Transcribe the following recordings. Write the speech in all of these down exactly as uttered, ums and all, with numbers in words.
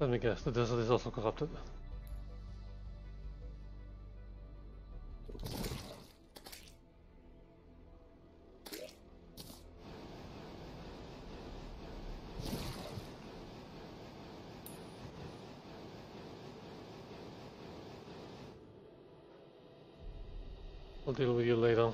Let me guess, the desert is also corrupted. I'll deal with you later.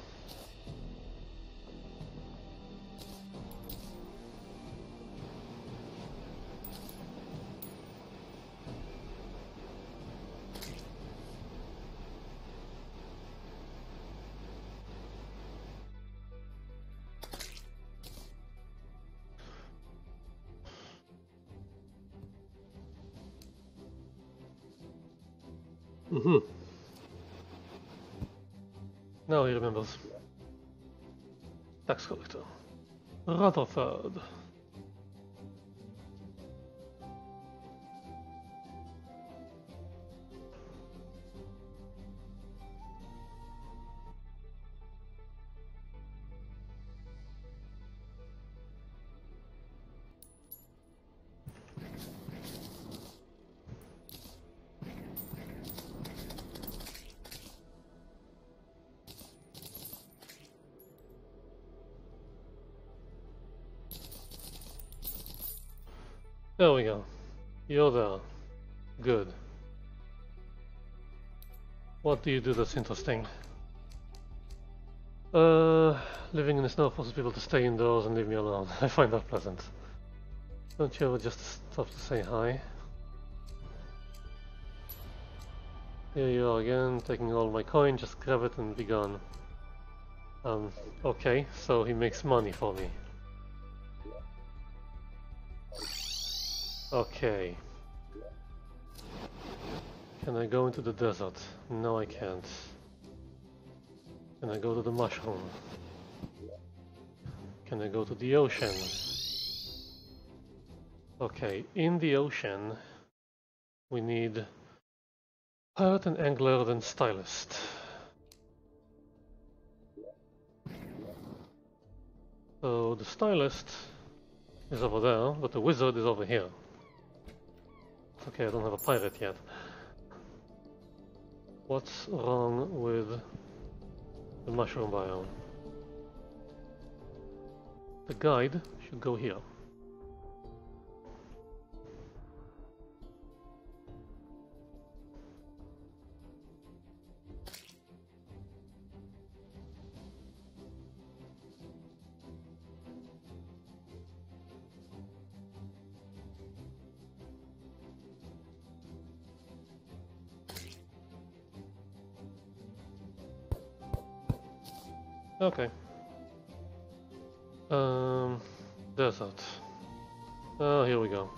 Now he remembers. Tax collector. Rutherford. There we go. You're there. Good. What do you do that's interesting? Uh, living in the snow forces people to stay indoors and leave me alone. I find that pleasant. Don't you ever just stop to say hi? Here you are again, taking all my coin, just grab it and be gone. Um, okay, so he makes money for me. Okay. Can I go into the desert? No, I can't. Can I go to the mushroom? Can I go to the ocean? Okay, in the ocean we need Pirate and Angler, then Stylist. So the Stylist is over there, but the Wizard is over here. Okay, I don't have a pirate yet. What's wrong with the mushroom biome? The guide should go here. Okay. Um, desert. Oh, here we go.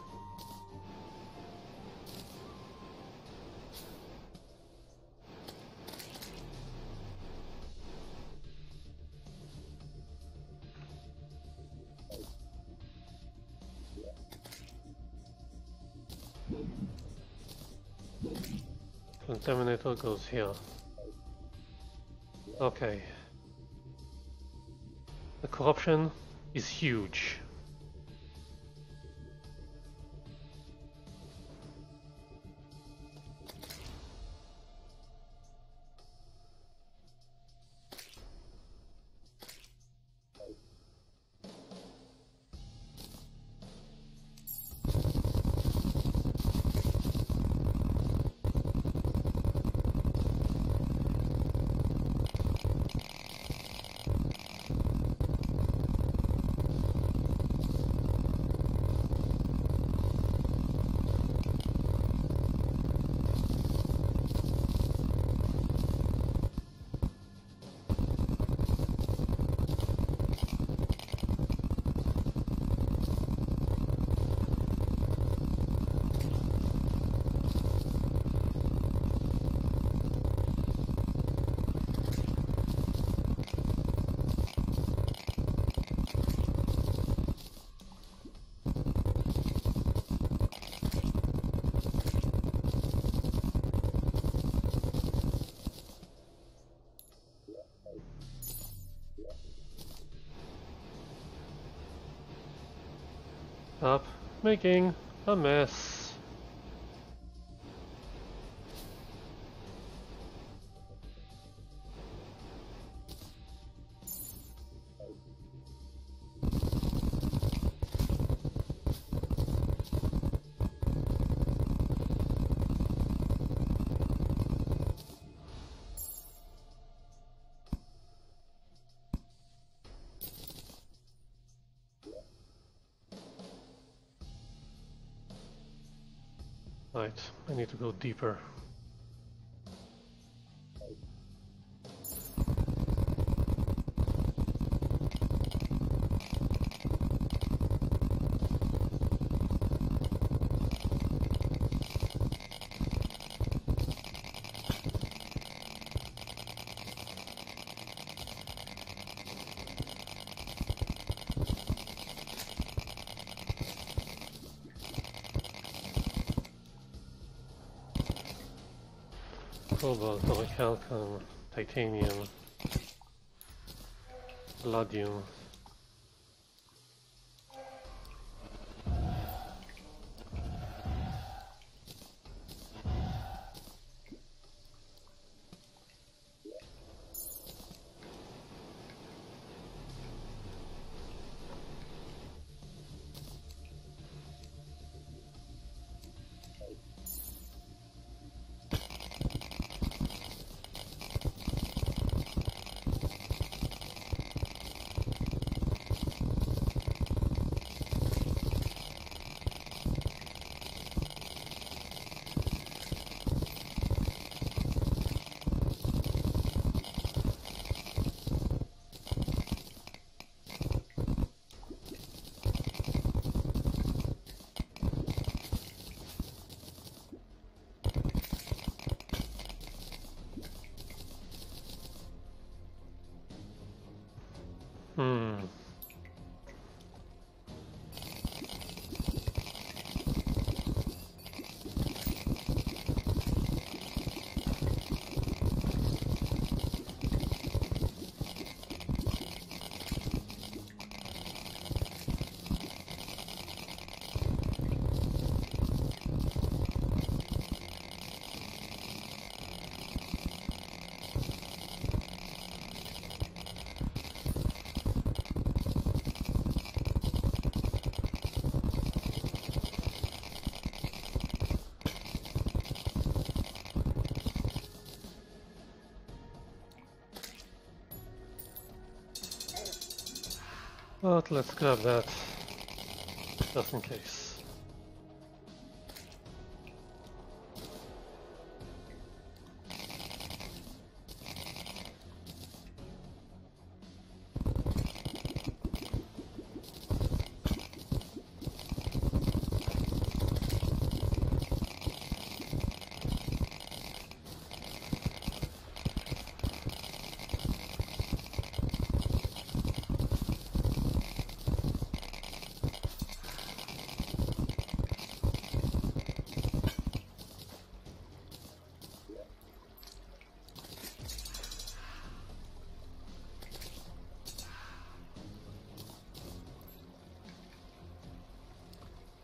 Contaminator goes here. Okay. The corruption is huge. Making a mess. Right, I need to go deeper. Cobalt, ball of health, titanium, palladium. Hmm. But let's grab that, just in case.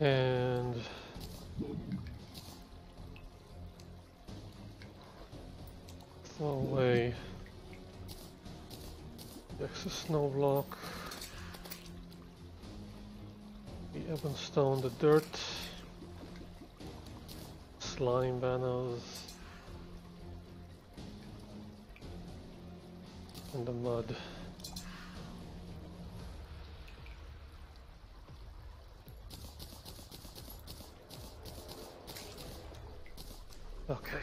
And throw away the excess snow block, the ebonstone, the dirt, slime banners, and the mud. Okay.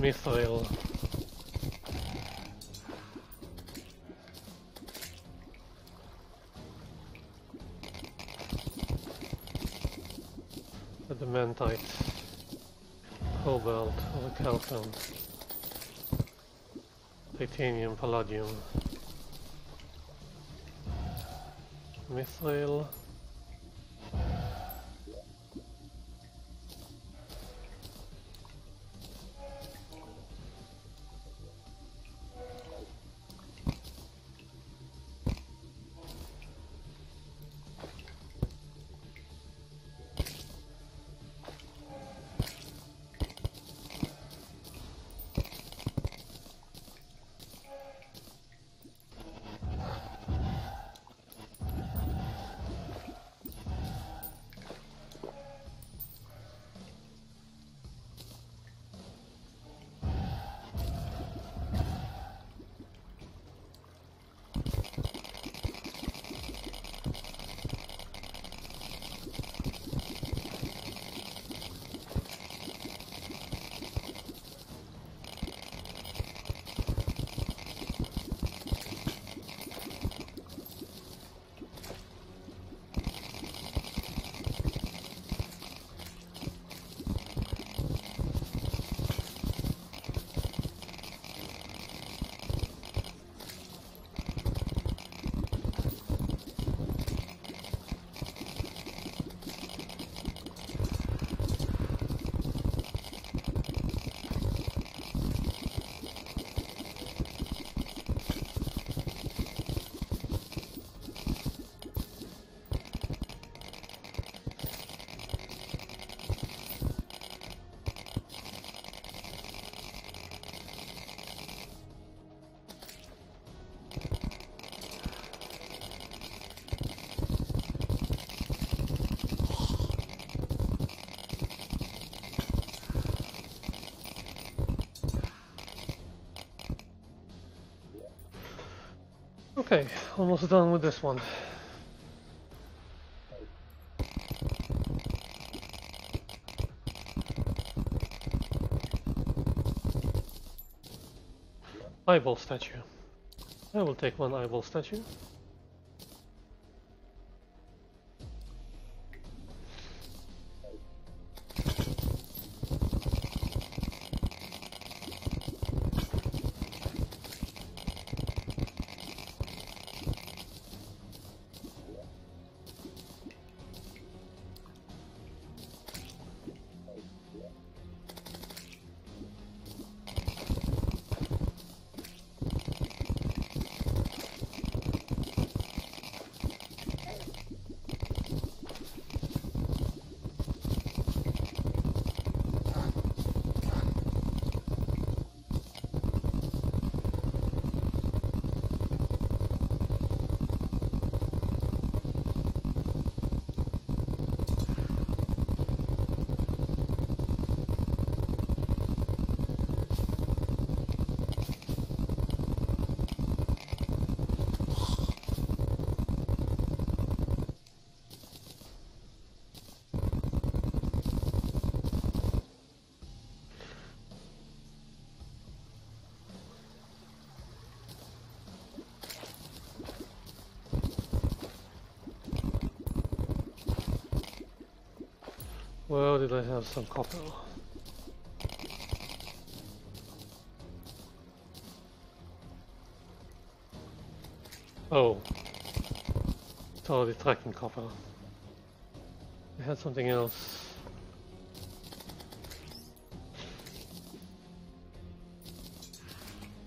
Mithril. Adamantite. Cobalt, orichalcum. Titanium, palladium. Mithril. Okay, almost done with this one. Eyeball statue. I will take one eyeball statue. Well, did I have some copper? Oh, it's already tracking copper. I had something else.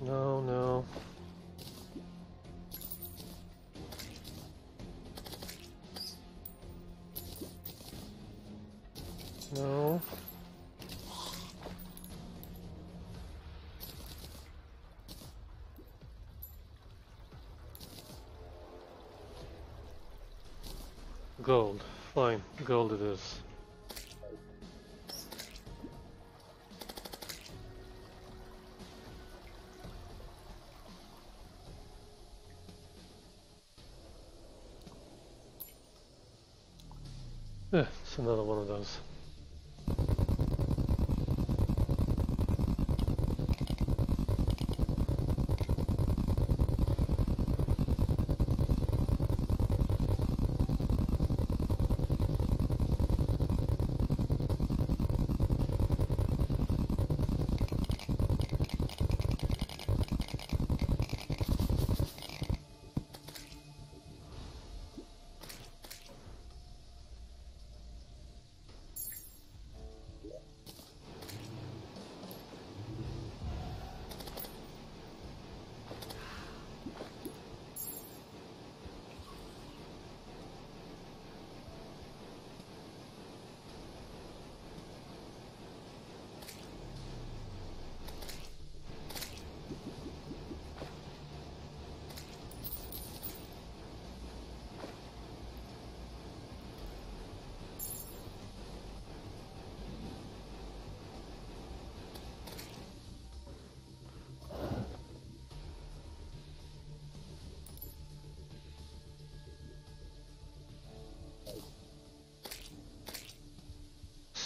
No, no. No. Gold. Fine. Gold it is. Eh, it's another one of those.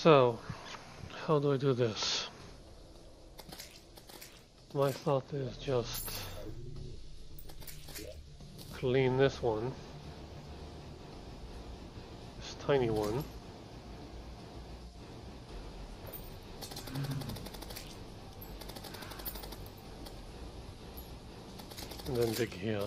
So, how do I do this? My thought is just clean this one, this tiny one. And then dig here.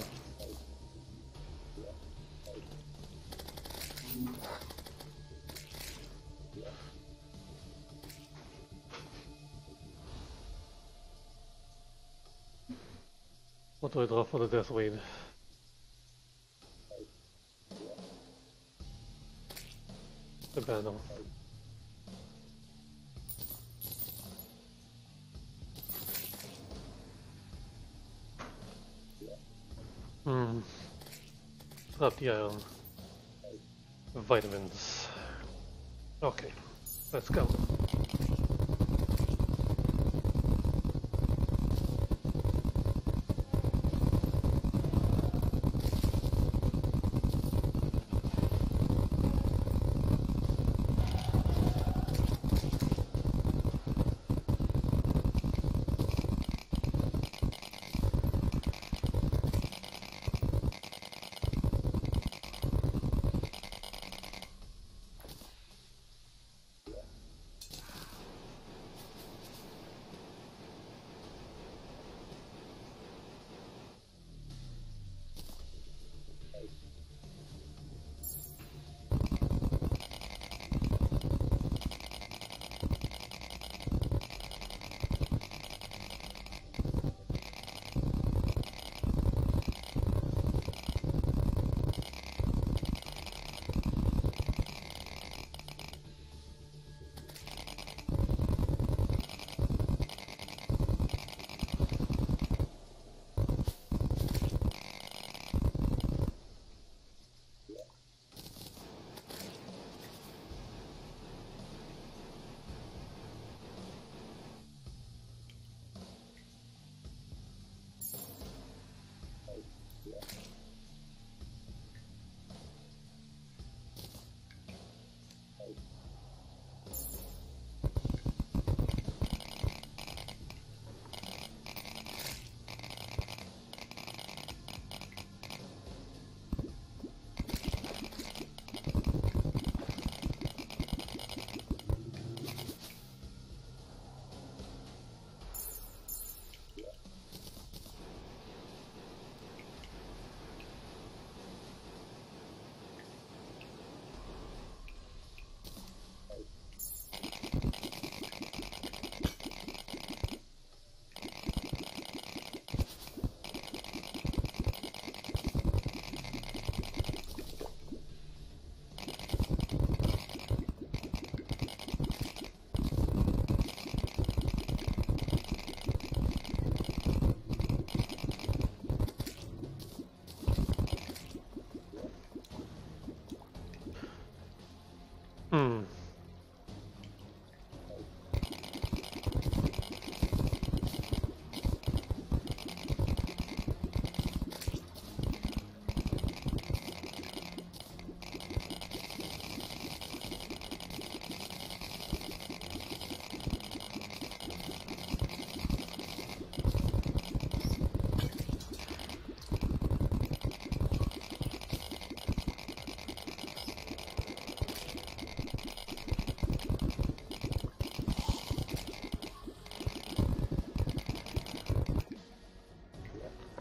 What do I draw for the deathweed? The banner. Hmm. Up the iron. Vitamins. Okay, let's go.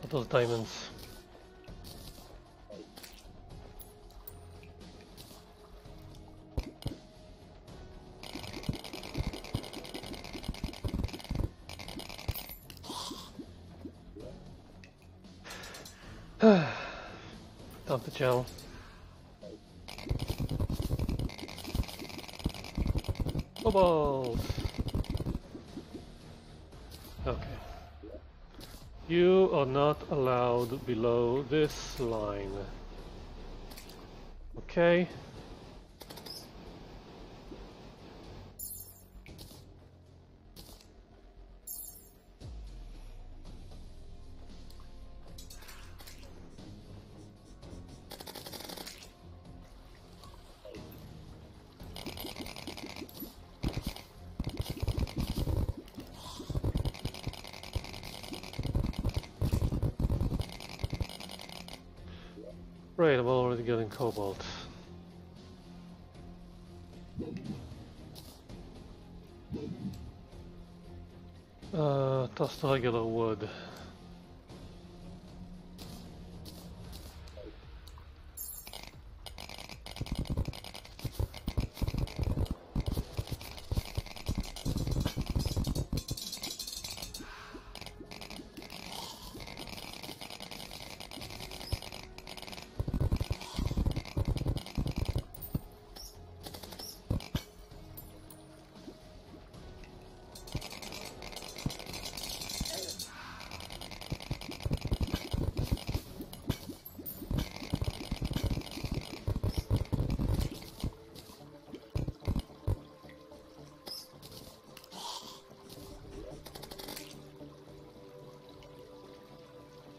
Those diamonds. Dump the gel. Cobalt. Okay. You are not allowed below this line. Okay. Right, I'm already getting cobalt. Uh, just regular wood.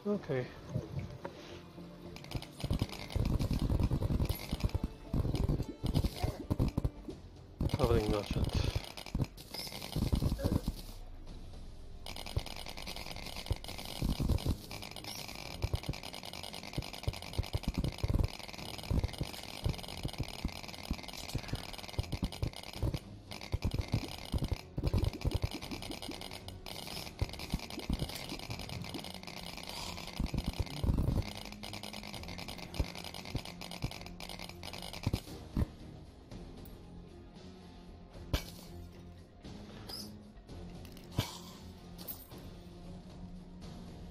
Okay. Covering merchant.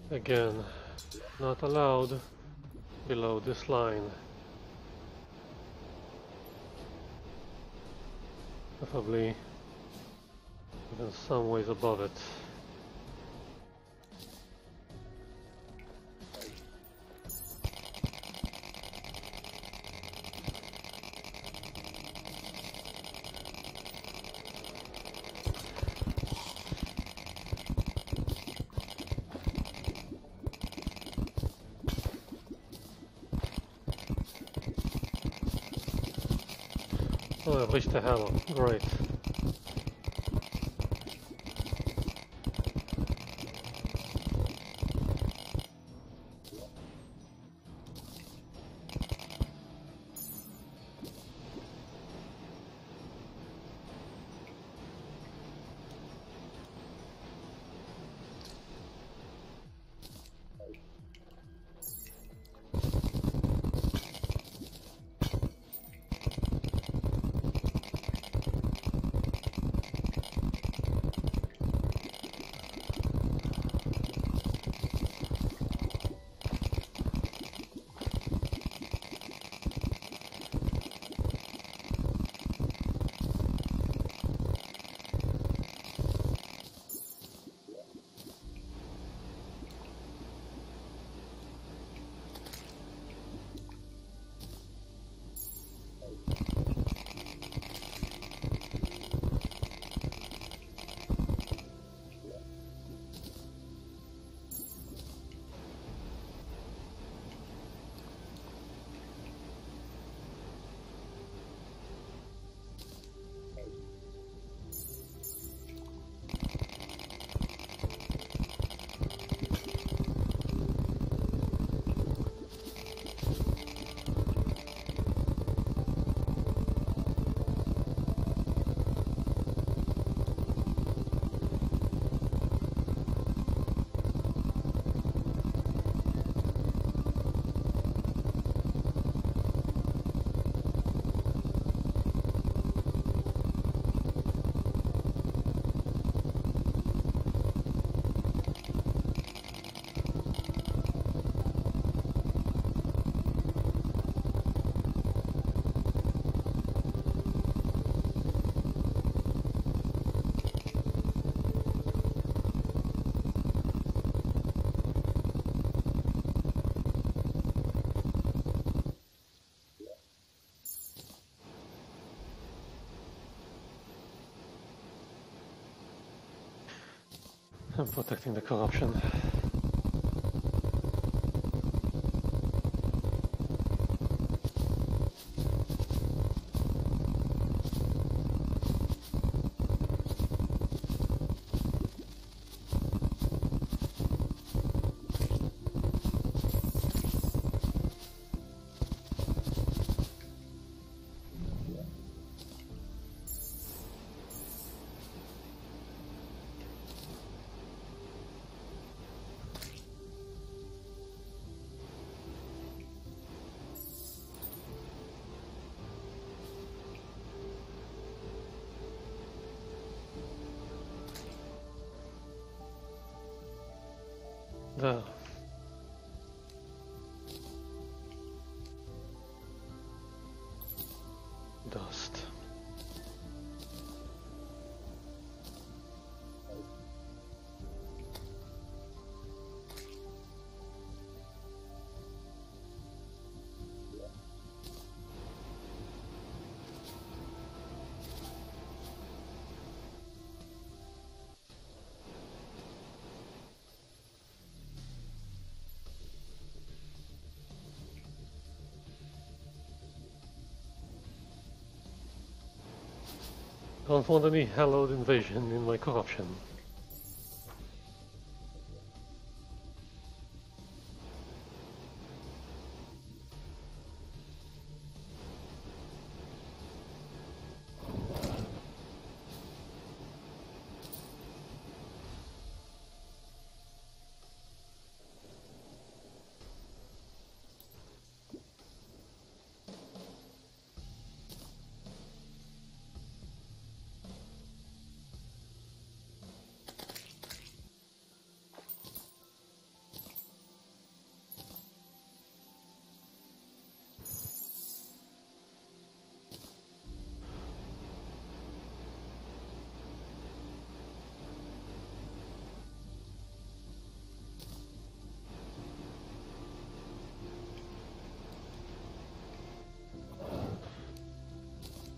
Again, not allowed below this line. Preferably even some ways above it. Oh, I've reached the hallow. Great. I'm protecting the corruption. Oh. Dust. Don't want any hallowed invasion in my corruption.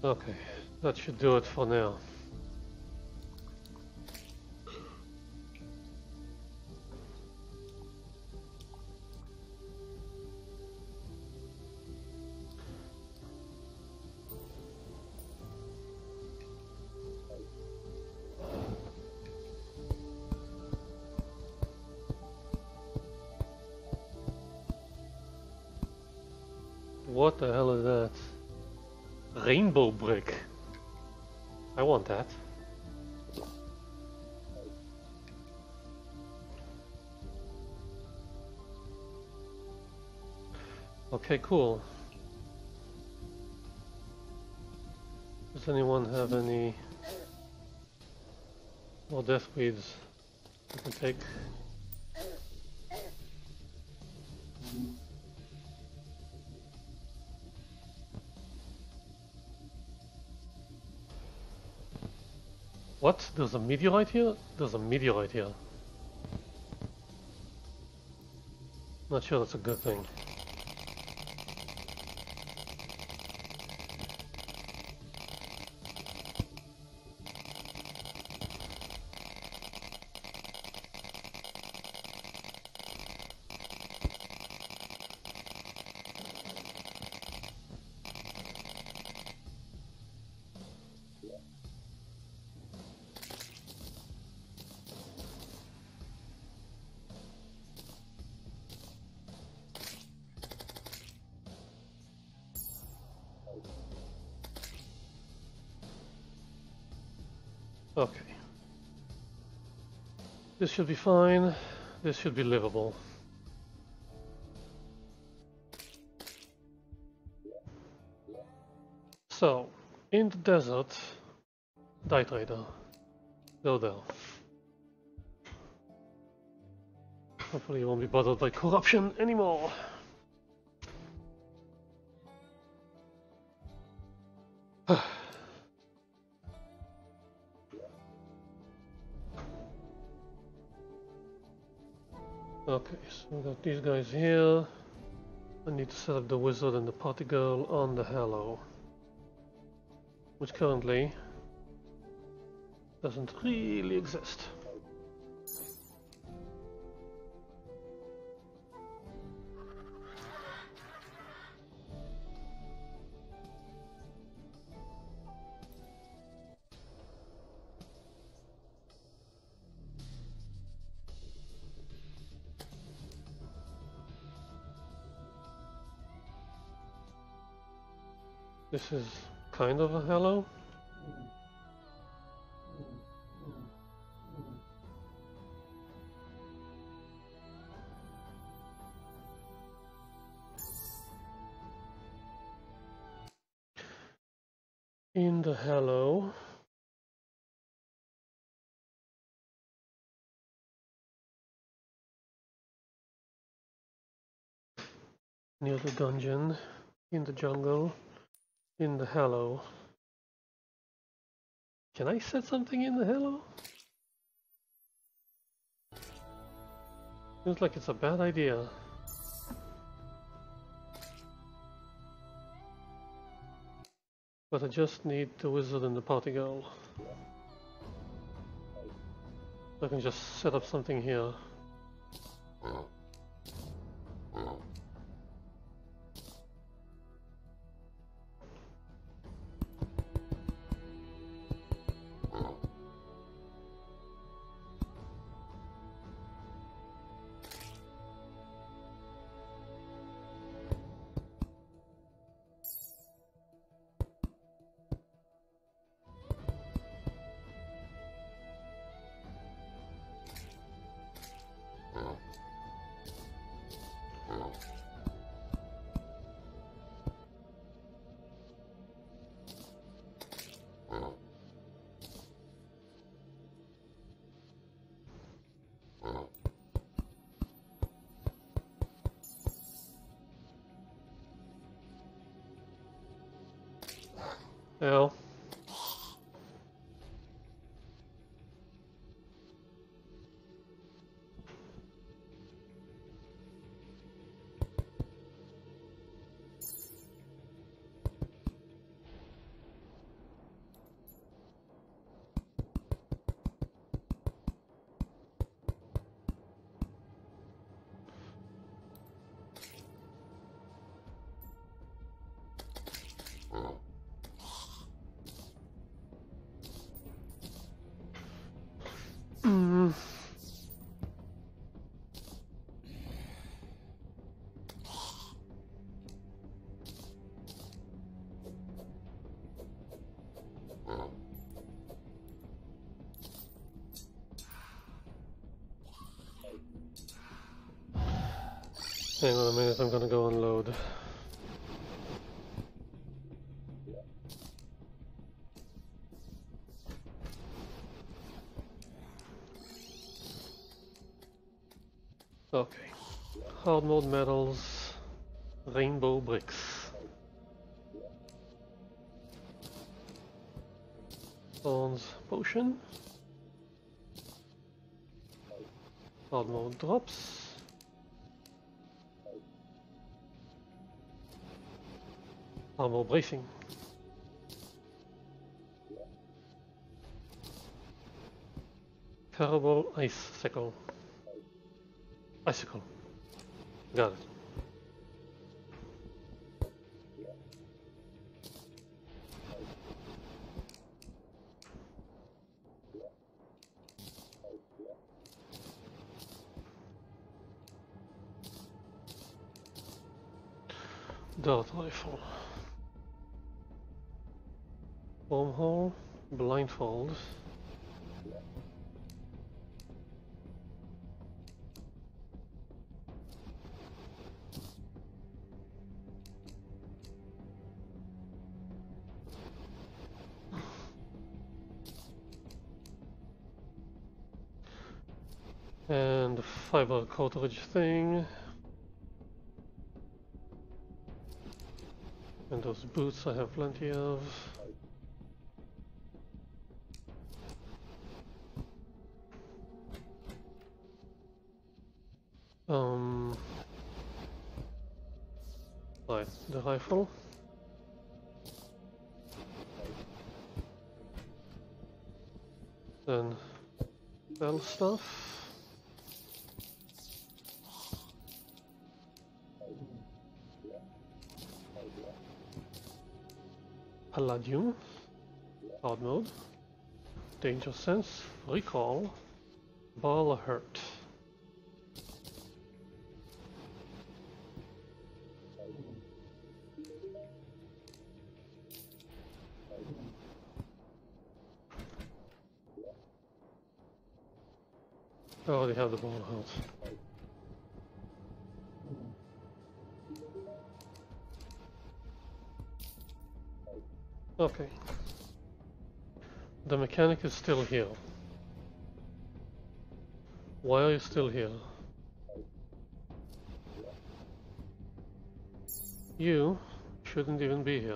Okay, that should do it for now. What the hell is that? Rainbow brick. I want that. Okay, cool. Does anyone have any more deathweeds I can take? What? There's a meteorite here? There's a meteorite here. Not sure that's a good thing. Okay. This should be fine. This should be livable. So, in the desert, Die Trader. Go there. Hopefully you won't be bothered by corruption anymore. We got these guys here. I need to set up the wizard and the party girl on the hallow, which currently doesn't really exist. This is kind of a hallow. In the hallow, near the dungeon, in the jungle, in the hallow. Can I set something in the hallow? Seems like it's a bad idea. But I just need the wizard and the party girl. I can just set up something here. Well, hang on a minute, I'm gonna go unload. Okay. Hard mode metals, rainbow bricks. Bronze potion. Hard mode drops. Armor bracing. Terrible ice sickle. Ice sickle. Got it. Dart rifle. Wormhole, blindfold, and a fiber cartridge thing, and those boots I have plenty of. Um, right, the rifle. Then bell stuff. Palladium. Hard mode. Danger sense. Recall. Ball of health. I already have the ball of health. Okay. The mechanic is still here. Why are you still here? You shouldn't even be here.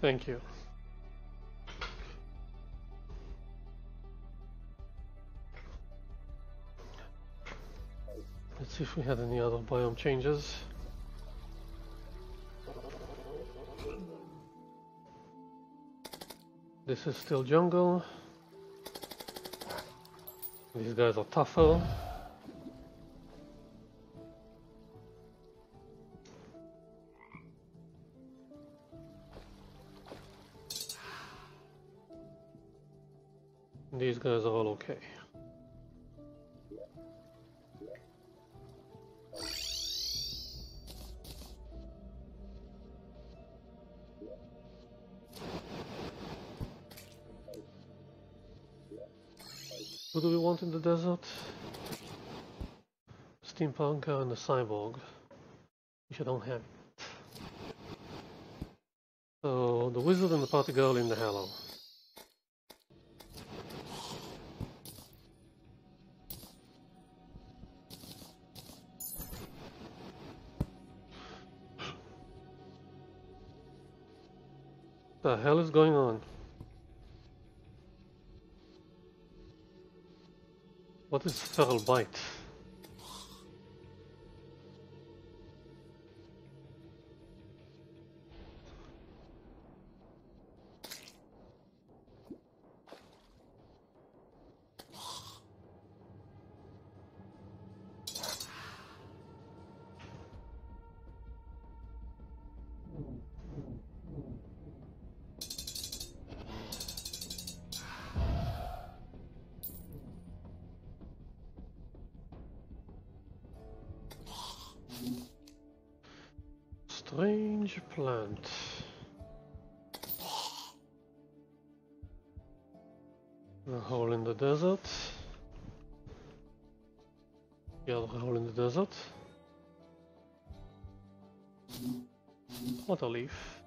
Thank you. Let's see if we had any other biome changes. This is still jungle. These guys are tougher. These guys are all okay. Who do we want in the desert? Steampunk and the cyborg, which I don't have yet. So the wizard and the party girl in the hallow. What the hell is going on? What is feral bite? Strange plant. A hole in the desert. The other hole in the desert. What a leaf.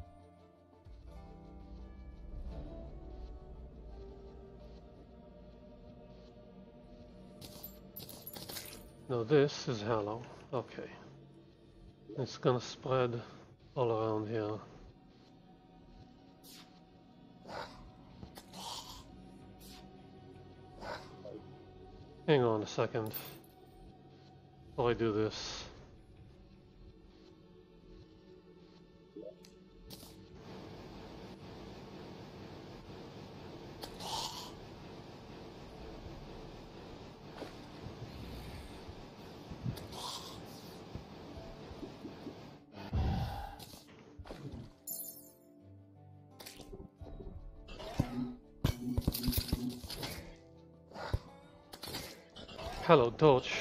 Now this is hallow. Okay. It's gonna spread all around here. Hang on a second before I do this. Hello, Dodge.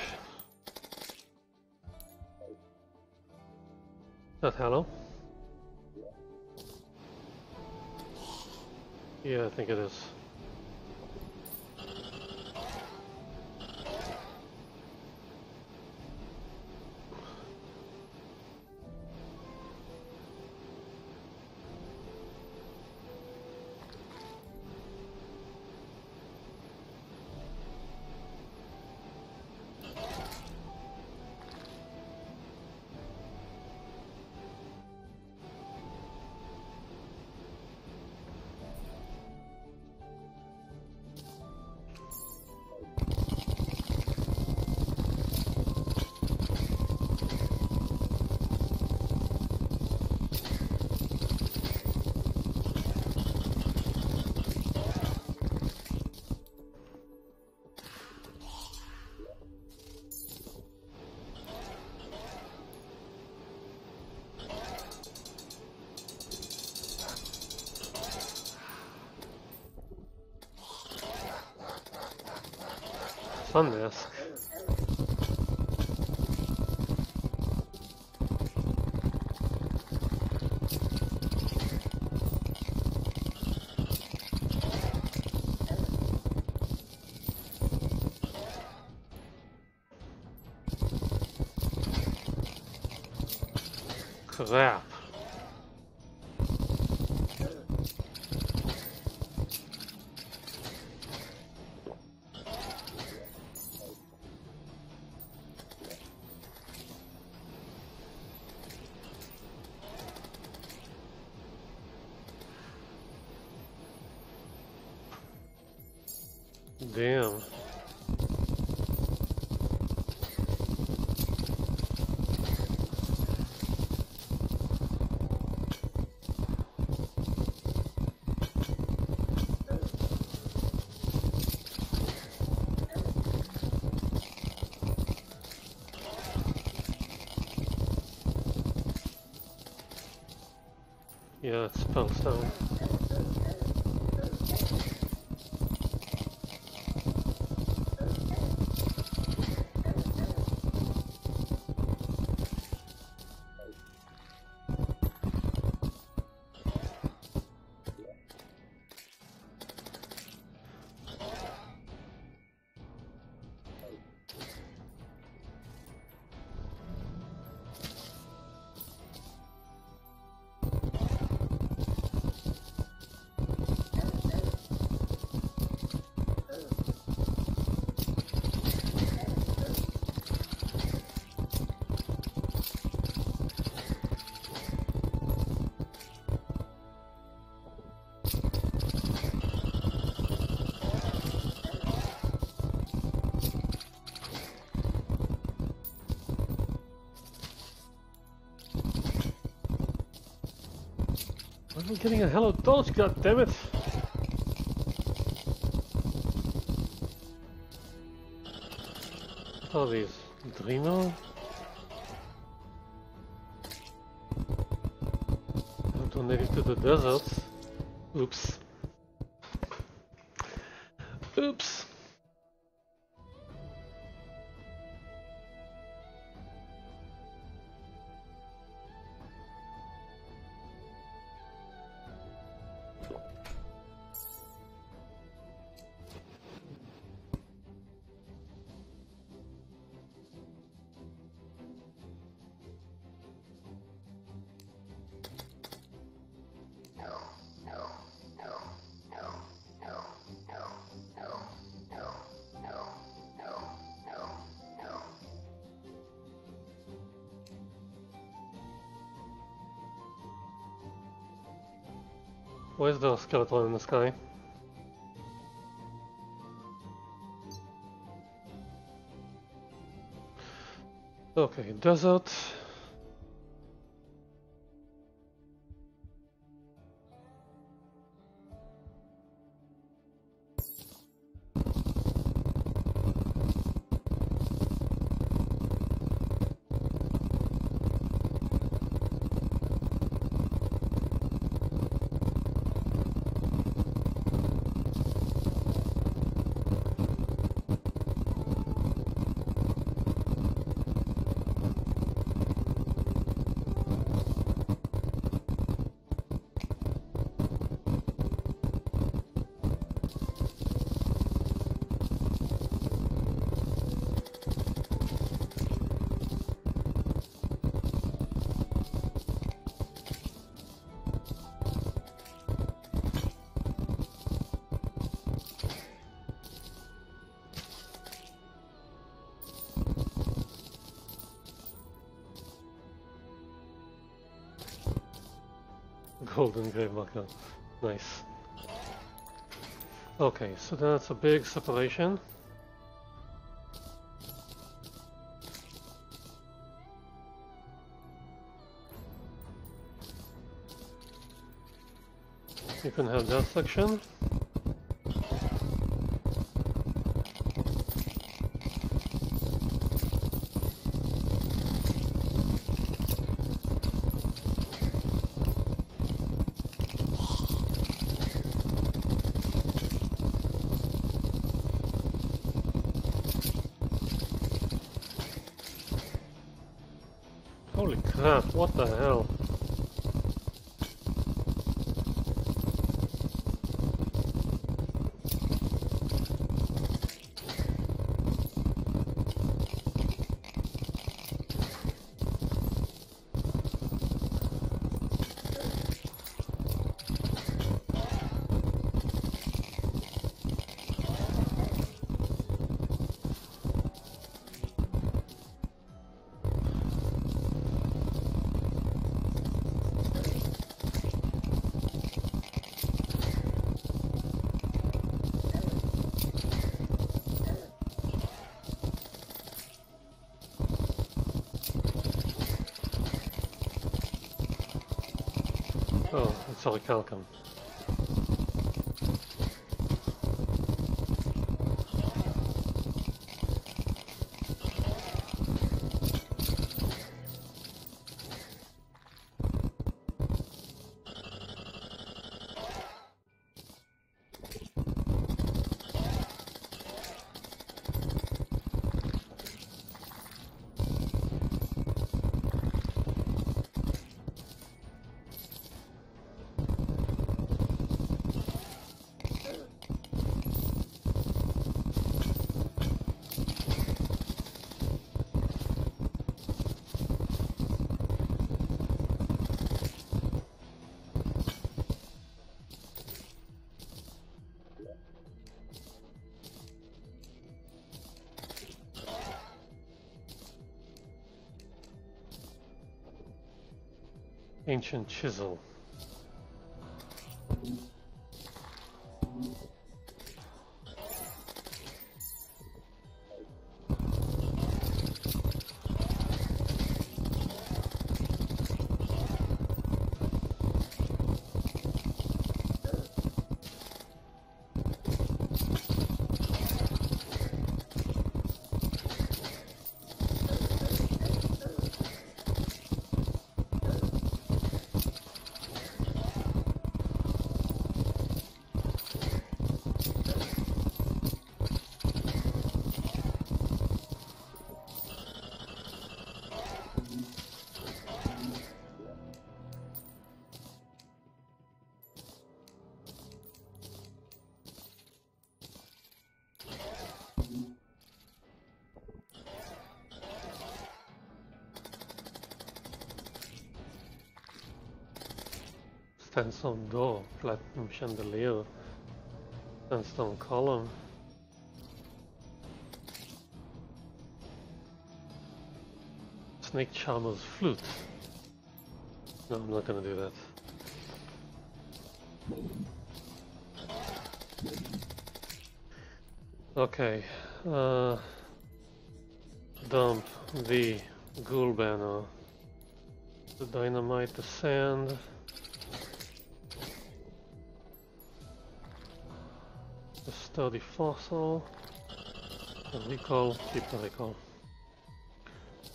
That hello? Yeah, I think it is. Sun mask. for that. Damn. Yeah, it's punk stone. I'm getting a hello dodge, goddammit! What are these? Dremel? I'm donating to the desert. Oops. Oops. Where's the skeleton in the sky? Okay, desert. Golden grave marker. Nice. Okay, so that's a big separation. You can have that section. What the hell? Oh, it's all calcum. Ancient chisel. Sandstone door, platinum chandelier, sandstone column. Snake charmer's flute. No, I'm not gonna do that. Okay, uh, dump the ghoul banner, the dynamite, the sand. Sturdy fossil, and recall, keep the recall.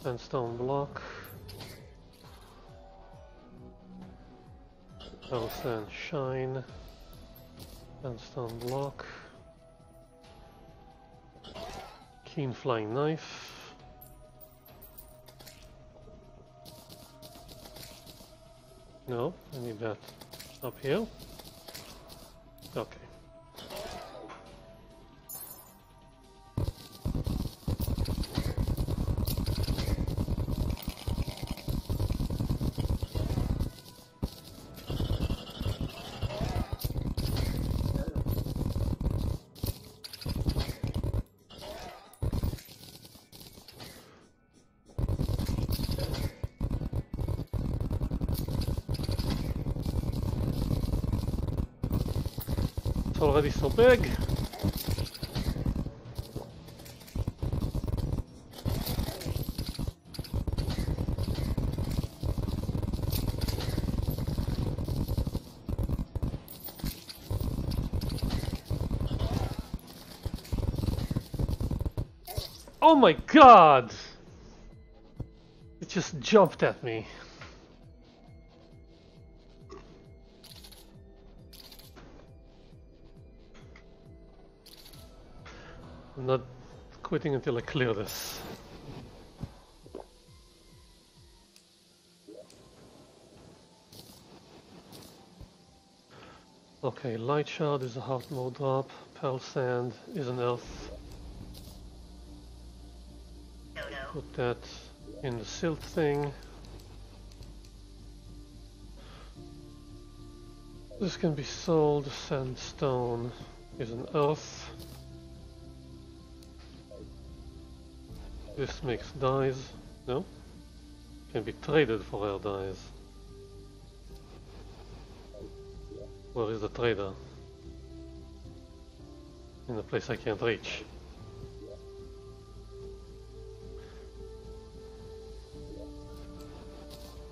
Sandstone block, Pearl Sand shine, sandstone block, keen flying knife, no, I need that up here, okay. Already so big. Oh my god! It just jumped at me. I'm not quitting until I clear this. Okay, light shard is a hard mode drop, pearl sand is an elf. Put that in the silt thing. This can be sold, sandstone is an elf. This makes dyes, no? Can be traded for our dyes. Where is the trader? In a place I can't reach.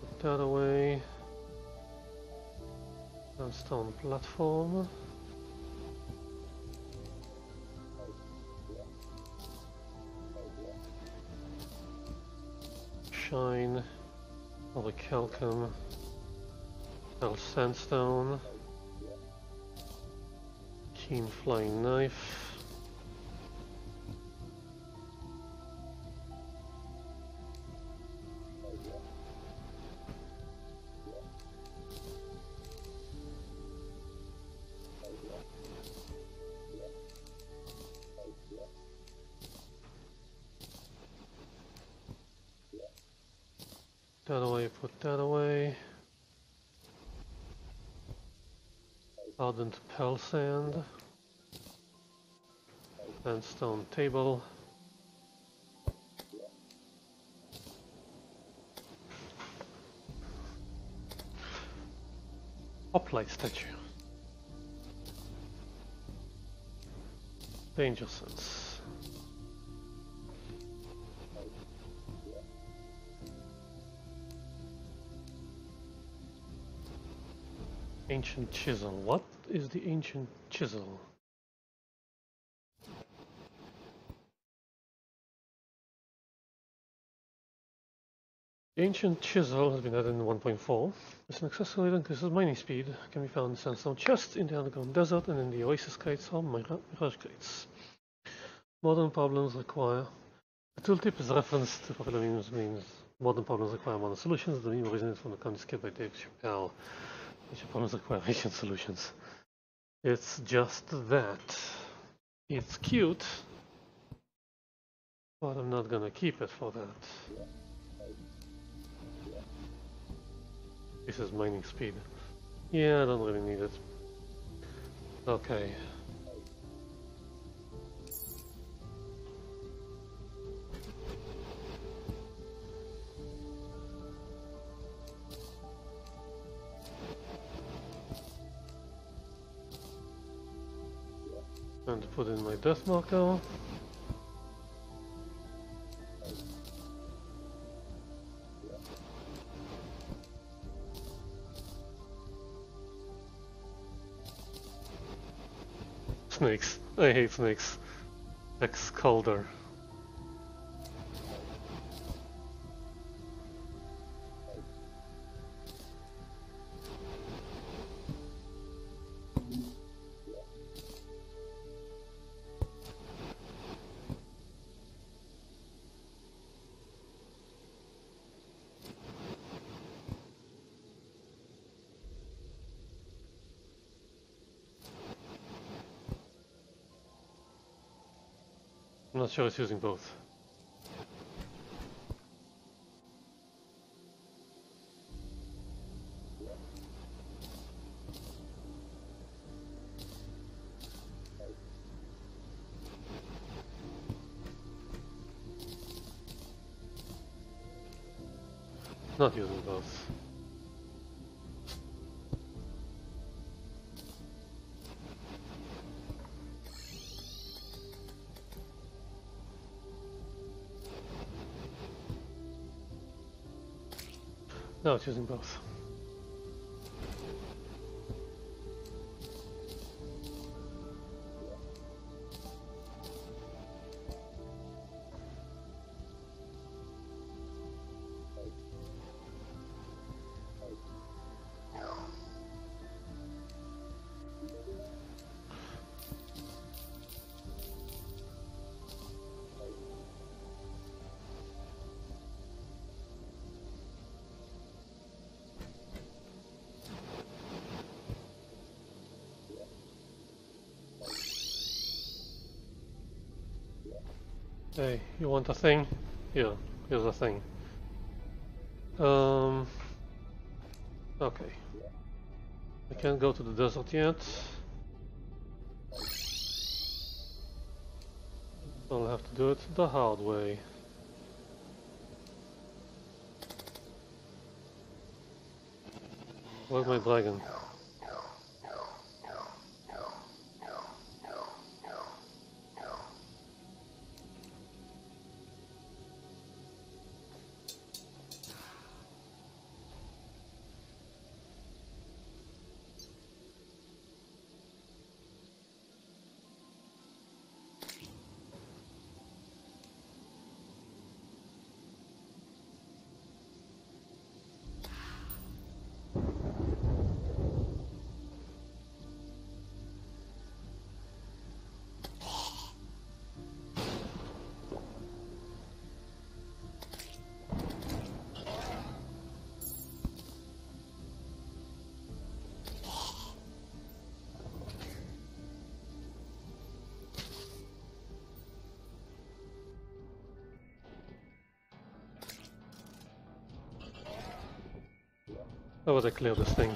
Put that away. Sandstone platform. Shine, another calcum, another sandstone, Keen Flying Knife. That away, put that away. Ardent Pearl Sand. Sandstone Table. Hoplite Statue. Danger Sense. Ancient chisel. What is the ancient chisel? The ancient chisel has been added in one point four. It's an accessory that increases mining speed. It can be found in sandstone chests, in the underground desert, and in the oasis crates or mirage crates. Modern problems require... The tooltip is referenced to popular memes. memes. Modern problems require modern solutions. The meme originates from the comic skip by Dave Chappelle. Which problems require ancient solutions. It's just that. It's cute, but I'm not gonna keep it for that. This is mining speed. Yeah, I don't really need it. Okay. Time to put in my death marker. Snakes. I hate snakes. Excalibur. I'm not sure it's using both. Not using both. No, it's using both. Hey, you want a thing? Here, here's a thing. Um, okay. I can't go to the desert yet. I'll have to do it the hard way. Where's my dragon? How would I clear this thing?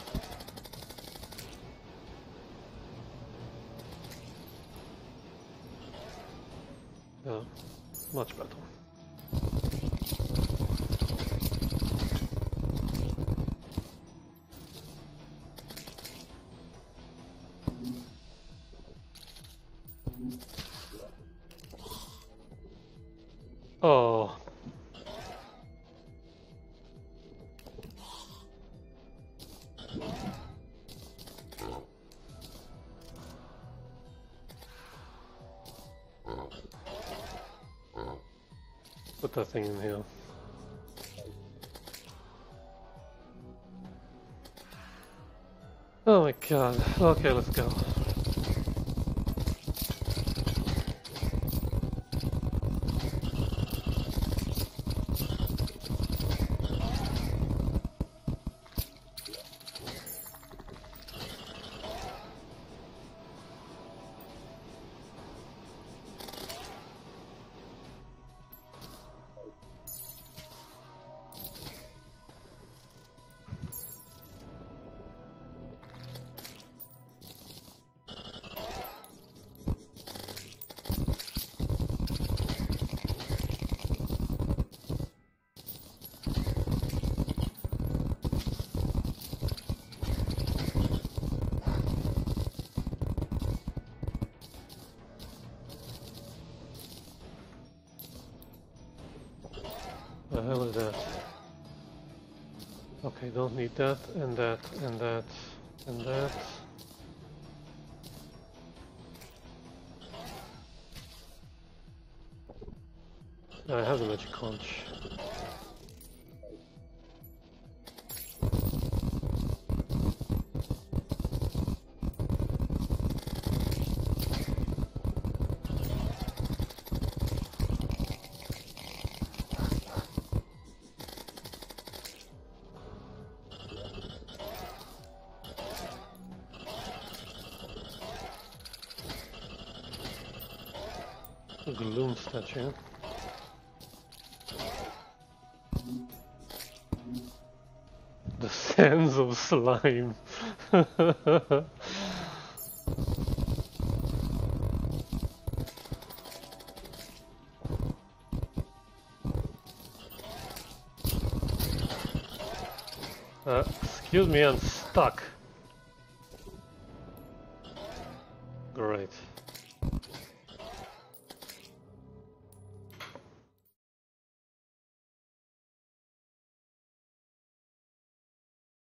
Yeah, much better. Oh. Put that thing in here. Oh my god. Okay, let's go. Don't need that, and that, and that, and that. I have the magic conch. Gloom statue. The sands of slime. uh, excuse me, I'm stuck. Great.